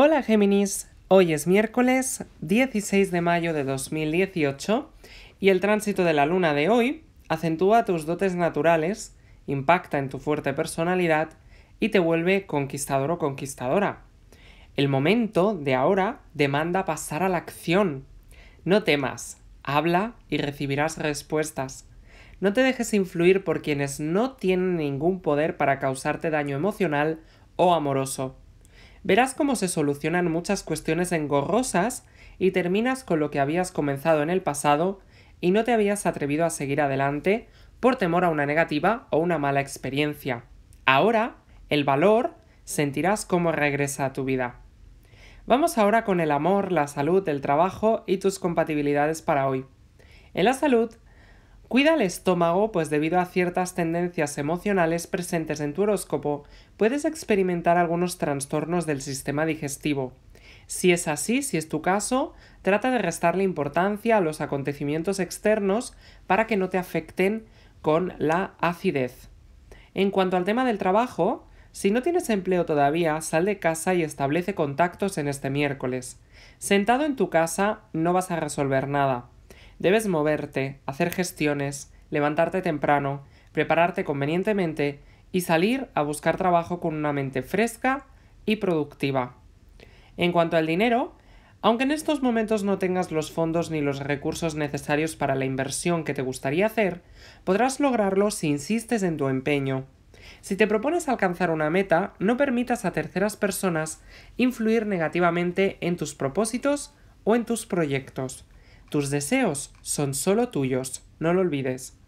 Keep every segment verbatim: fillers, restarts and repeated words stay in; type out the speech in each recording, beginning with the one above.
Hola Géminis, hoy es miércoles dieciséis de mayo de dos mil dieciocho y el tránsito de la luna de hoy acentúa tus dotes naturales, impacta en tu fuerte personalidad y te vuelve conquistador o conquistadora. El momento de ahora demanda pasar a la acción. No temas, habla y recibirás respuestas. No te dejes influir por quienes no tienen ningún poder para causarte daño emocional o amoroso. Verás cómo se solucionan muchas cuestiones engorrosas y terminas con lo que habías comenzado en el pasado y no te habías atrevido a seguir adelante por temor a una negativa o una mala experiencia. Ahora, el valor, sentirás cómo regresa a tu vida. Vamos ahora con el amor, la salud, el trabajo y tus compatibilidades para hoy. En la salud, cuida el estómago, pues debido a ciertas tendencias emocionales presentes en tu horóscopo, puedes experimentar algunos trastornos del sistema digestivo. Si es así, si es tu caso, trata de restarle importancia a los acontecimientos externos para que no te afecten con la acidez. En cuanto al tema del trabajo, si no tienes empleo todavía, sal de casa y establece contactos en este miércoles. Sentado en tu casa no vas a resolver nada. Debes moverte, hacer gestiones, levantarte temprano, prepararte convenientemente y salir a buscar trabajo con una mente fresca y productiva. En cuanto al dinero, aunque en estos momentos no tengas los fondos ni los recursos necesarios para la inversión que te gustaría hacer, podrás lograrlo si insistes en tu empeño. Si te propones alcanzar una meta, no permitas a terceras personas influir negativamente en tus propósitos o en tus proyectos. Tus deseos son solo tuyos, no lo olvides.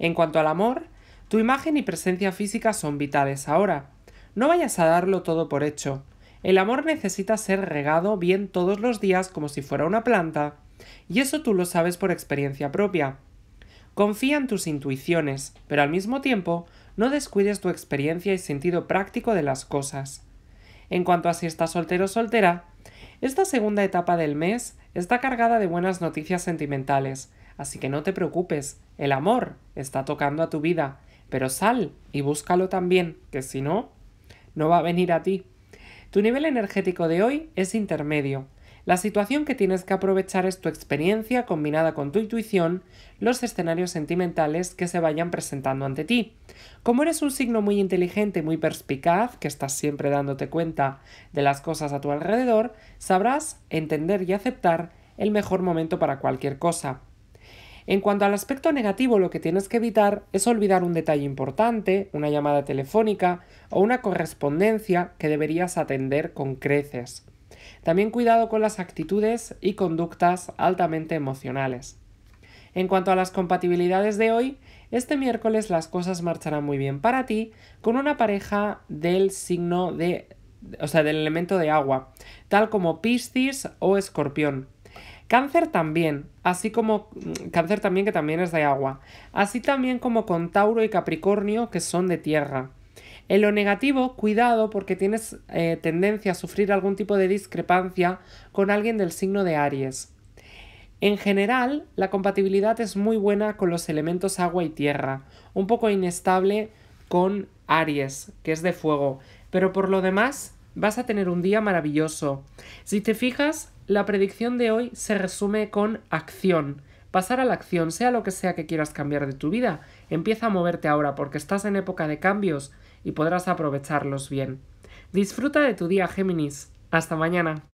En cuanto al amor, tu imagen y presencia física son vitales ahora. No vayas a darlo todo por hecho. El amor necesita ser regado bien todos los días como si fuera una planta, y eso tú lo sabes por experiencia propia. Confía en tus intuiciones, pero al mismo tiempo no descuides tu experiencia y sentido práctico de las cosas. En cuanto a si estás soltero o soltera, esta segunda etapa del mes está cargada de buenas noticias sentimentales, así que no te preocupes, el amor está tocando a tu vida, pero sal y búscalo también, que si no, no va a venir a ti. Tu nivel energético de hoy es intermedio. La situación que tienes que aprovechar es tu experiencia combinada con tu intuición, los escenarios sentimentales que se vayan presentando ante ti. Como eres un signo muy inteligente y muy perspicaz, que estás siempre dándote cuenta de las cosas a tu alrededor, sabrás entender y aceptar el mejor momento para cualquier cosa. En cuanto al aspecto negativo, lo que tienes que evitar es olvidar un detalle importante, una llamada telefónica o una correspondencia que deberías atender con creces. También cuidado con las actitudes y conductas altamente emocionales. En cuanto a las compatibilidades de hoy, este miércoles las cosas marcharán muy bien para ti con una pareja del signo de, o sea, del elemento de agua, tal como Piscis o Escorpión. Cáncer también, así como Cáncer también que también es de agua, así también como con Tauro y Capricornio que son de tierra. En lo negativo, cuidado porque tienes eh, tendencia a sufrir algún tipo de discrepancia con alguien del signo de Aries. En general, la compatibilidad es muy buena con los elementos agua y tierra, un poco inestable con Aries, que es de fuego, pero por lo demás vas a tener un día maravilloso. Si te fijas, la predicción de hoy se resume con acción. Pasar a la acción, sea lo que sea que quieras cambiar de tu vida, empieza a moverte ahora porque estás en época de cambios y podrás aprovecharlos bien. Disfruta de tu día, Géminis. Hasta mañana.